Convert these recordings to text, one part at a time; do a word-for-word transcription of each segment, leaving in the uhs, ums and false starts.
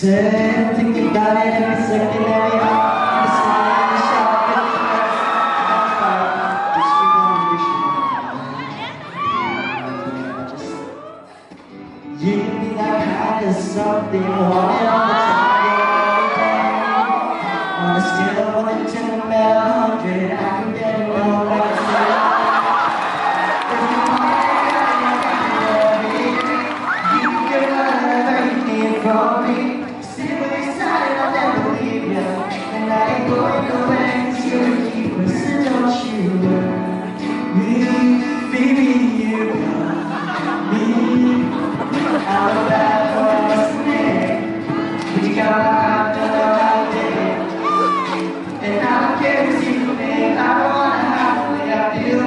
Said thinking about it in secondary high school. You think I had something wild on the time? On a scale of one to a hundred, I can get it all right. And I don't care who's even made, I don't wanna hide the way I feel.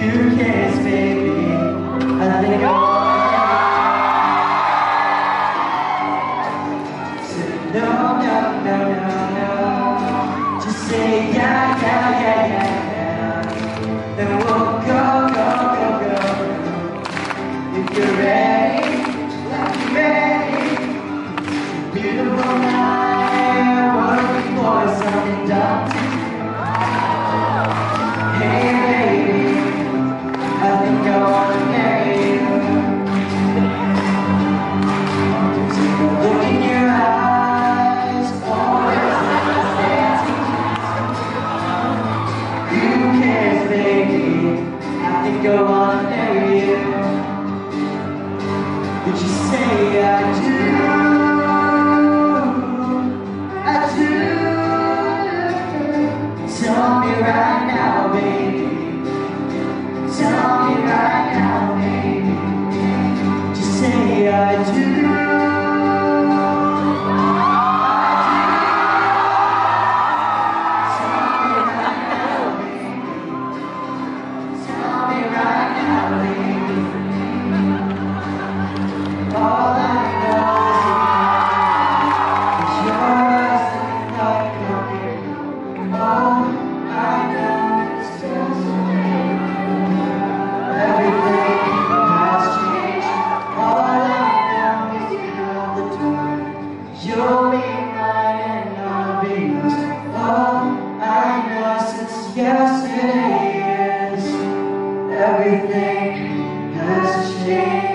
Two days, baby, I think I'll say no, no, no, no, no. Just say yeah, yeah, yeah, yeah, yeah. Then we'll go, go, go, go. If you're ready, like you're ready. Beautiful night, what a big voice I'm adopting. Go on, marry you. Would you say I do? I do. Tell me right now, baby. Tell me right now, baby. Would you say I do? Yes, it is. Everything has changed.